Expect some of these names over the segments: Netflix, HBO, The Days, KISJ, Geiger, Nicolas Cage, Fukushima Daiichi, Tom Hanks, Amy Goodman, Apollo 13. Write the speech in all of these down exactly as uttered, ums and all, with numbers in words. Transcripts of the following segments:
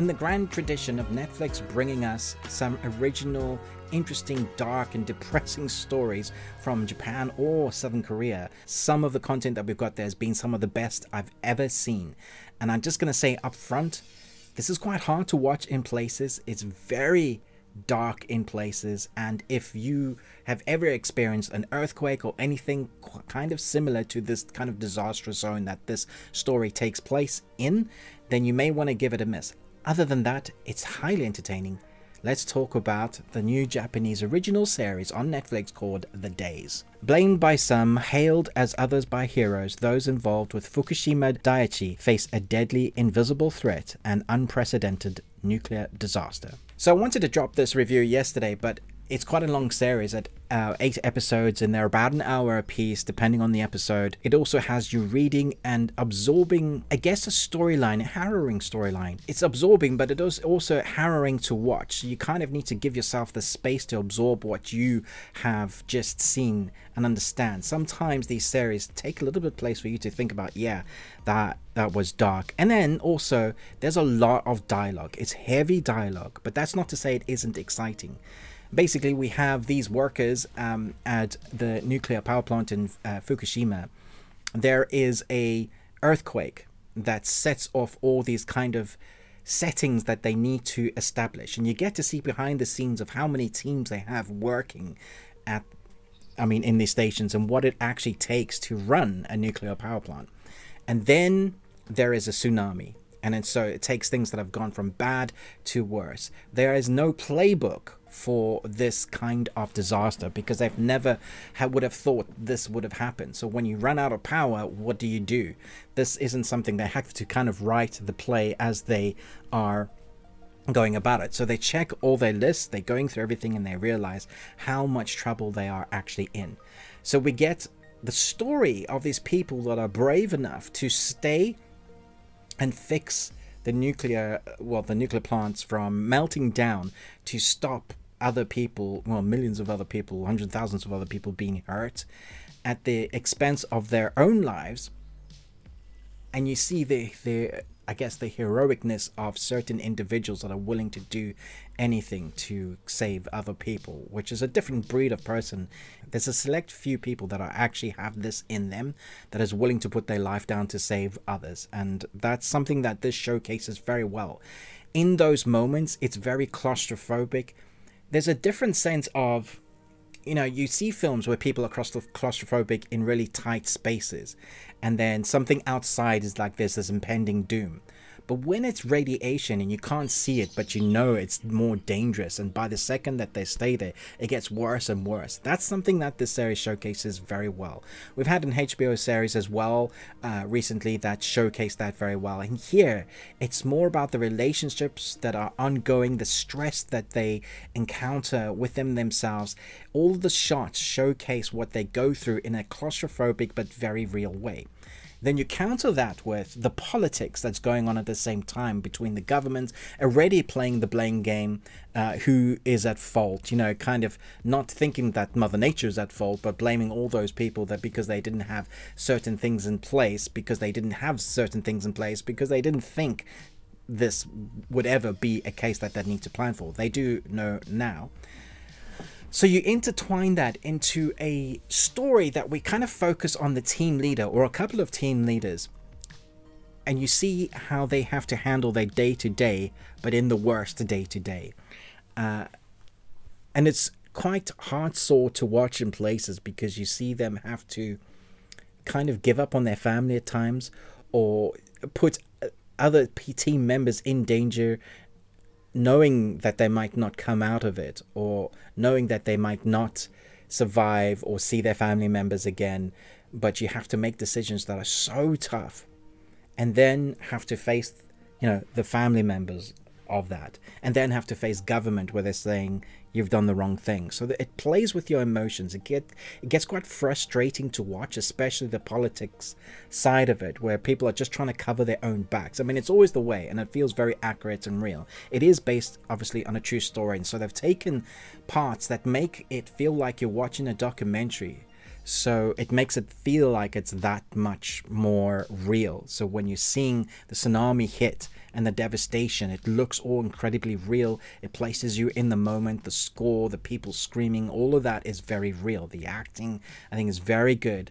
In the grand tradition of Netflix bringing us some original, interesting, dark and depressing stories from Japan or Southern Korea, some of the content that we've got there has been some of the best I've ever seen. And I'm just going to say up front, this is quite hard to watch in places. It's very dark in places, and if you have ever experienced an earthquake or anything kind of similar to this kind of disastrous zone that this story takes place in, then you may want to give it a miss. Other than that, it's highly entertaining. Let's talk about the new Japanese original series on Netflix called The Days. Blamed by some, hailed as others by heroes, those involved with Fukushima Daiichi face a deadly invisible threat and unprecedented nuclear disaster. So I wanted to drop this review yesterday, but it's quite a long series at uh, eight episodes, and they're about an hour apiece depending on the episode. It also has you reading and absorbing, I guess, a storyline, a harrowing storyline. It's absorbing, but it is also harrowing to watch. You kind of need to give yourself the space to absorb what you have just seen and understand. Sometimes these series take a little bit of place for you to think about, yeah, that that was dark. And then also there's a lot of dialogue. It's heavy dialogue, but that's not to say it isn't exciting. Basically, we have these workers um, at the nuclear power plant in uh, Fukushima. There is a earthquake that sets off all these kind of settings that they need to establish. And you get to see behind the scenes of how many teams they have working at, I mean, in these stations, and what it actually takes to run a nuclear power plant. And then there is a tsunami. And then, so it takes things that have gone from bad to worse. There is no playbook for this kind of disaster because they've never ha would have thought this would have happened. So when you run out of power, what do you do? This isn't something they have to kind of write the play as they are going about it. So they check all their lists, they're going through everything, and they realize how much trouble they are actually in. So we get the story of these people that are brave enough to stay and fix the nuclear, well, the nuclear plants from melting down, to stop other people, well, millions of other people, hundreds of thousands of other people being hurt at the expense of their own lives. And you see the, the I guess, the heroicness of certain individuals that are willing to do anything to save other people, which is a different breed of person. There's a select few people that are actually have this in them, that is willing to put their life down to save others. And that's something that this showcases very well. In those moments, it's very claustrophobic. There's a different sense of, you know, you see films where people are claustrophobic in really tight spaces, and then something outside is like there's this impending doom. But when it's radiation and you can't see it, but you know it's more dangerous, and by the second that they stay there, it gets worse and worse. That's something that this series showcases very well. We've had an H B O series as well uh, recently that showcased that very well. And here, it's more about the relationships that are ongoing, the stress that they encounter within themselves. All the shots showcase what they go through in a claustrophobic but very real way. Then you counter that with the politics that's going on at the same time between the governments already playing the blame game, uh, who is at fault, you know, kind of not thinking that Mother Nature is at fault, but blaming all those people that because they didn't have certain things in place, because they didn't have certain things in place, because they didn't think this would ever be a case that they need to plan for. They do know now. So you intertwine that into a story that we kind of focus on the team leader or a couple of team leaders, and you see how they have to handle their day-to-day, but in the worst day-to-day. Uh, and it's quite hard-sore to watch in places because you see them have to kind of give up on their family at times or put other team members in danger, knowing that they might not come out of it, or knowing that they might not survive or see their family members again. But you have to make decisions that are so tough, and then have to face, you know, the family members of that, and then have to face government where they're saying you've done the wrong thing. So that it plays with your emotions. It, get, it gets quite frustrating to watch, especially the politics side of it, where people are just trying to cover their own backs. I mean, it's always the way, and it feels very accurate and real. It is based, obviously, on a true story, and so they've taken parts that make it feel like you're watching a documentary. So it makes it feel like it's that much more real. So when you're seeing the tsunami hit and the devastation. It looks all incredibly real. It places you in the moment. The score, the people screaming, all of that is very real. The acting, I think, is very good.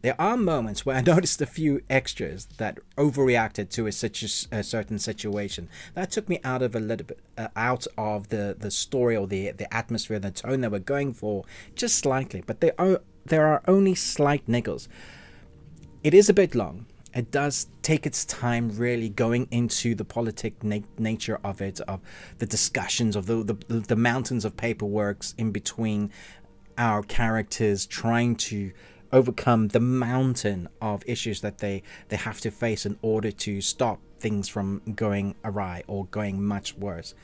There are moments where I noticed a few extras that overreacted to a, situ a certain situation. That took me out of a little bit, uh, out of the the story or the the atmosphere, the tone they were going for, just slightly. But there are there are only slight niggles. It is a bit long. It does take its time, really, going into the politic na nature of it, of the discussions, of the the, the mountains of paperworks in between our characters trying to overcome the mountain of issues that they they have to face in order to stop things from going awry or going much worse.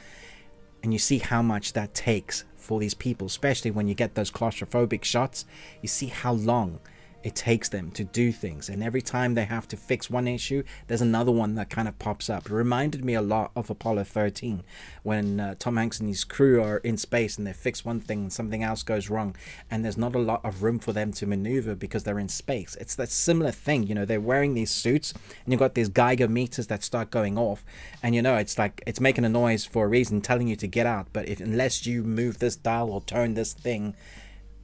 And you see how much that takes for these people, especially when you get those claustrophobic shots. You see how long it takes them to do things, and every time they have to fix one issue, there's another one that kind of pops up. It reminded me a lot of Apollo thirteen, when uh, Tom Hanks and his crew are in space and they fix one thing and something else goes wrong, and there's not a lot of room for them to maneuver because they're in space. It's that similar thing, you know, they're wearing these suits and you've got these Geiger meters that start going off, and you know, it's like, it's making a noise for a reason, telling you to get out, but if, unless you move this dial or turn this thing,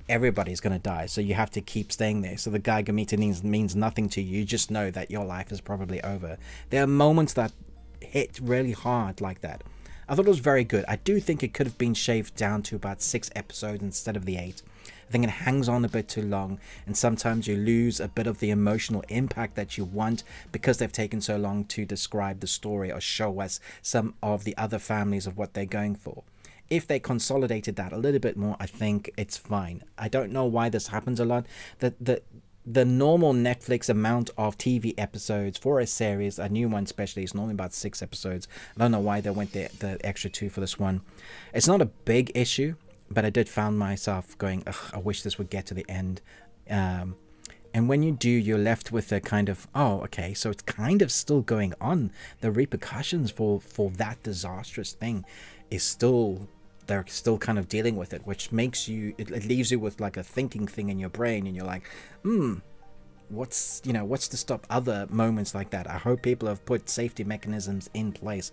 everybody's going to die. So you have to keep staying there. So the Geiger meter means, means nothing to you. You just know that your life is probably over. There are moments that hit really hard like that. I thought it was very good. I do think it could have been shaved down to about six episodes instead of the eight. I think it hangs on a bit too long, and sometimes you lose a bit of the emotional impact that you want because they've taken so long to describe the story or show us some of the other families of what they're going for. If they consolidated that a little bit more, I think it's fine. I don't know why this happens a lot. The, the, the normal Netflix amount of T V episodes for a series, a new one especially, is normally about six episodes. I don't know why they went the, the extra two for this one. It's not a big issue, but I did find myself going, ugh, I wish this would get to the end. Um, and when you do, you're left with a kind of, oh, okay, so it's kind of still going on. The repercussions for, for that disastrous thing is still... they're still kind of dealing with it, which makes you, it, it leaves you with like a thinking thing in your brain, and you're like, hmm, what's, you know, what's to stop other moments like that? I hope people have put safety mechanisms in place.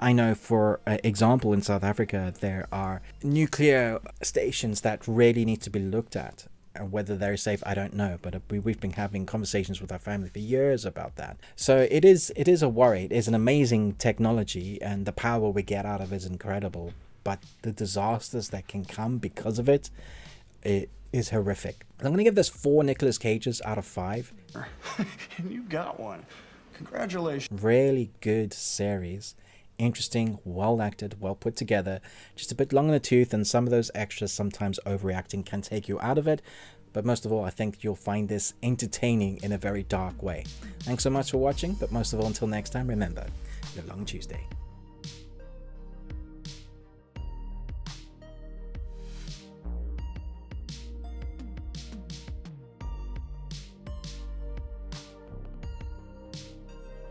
I know, for example, in South Africa, there are nuclear stations that really need to be looked at. Whether they're safe, I don't know, but we've been having conversations with our family for years about that. So it is, it is a worry. It is an amazing technology, and the power we get out of it is incredible. But the disasters that can come because of it, it is horrific. I'm going to give this four Nicolas Cages out of five. And you got one. Congratulations. Really good series. Interesting, well acted, well put together. Just a bit long in the tooth, and some of those extras, sometimes overreacting, can take you out of it. But most of all, I think you'll find this entertaining in a very dark way. Thanks so much for watching. But most of all, until next time, remember, live long Tuesday.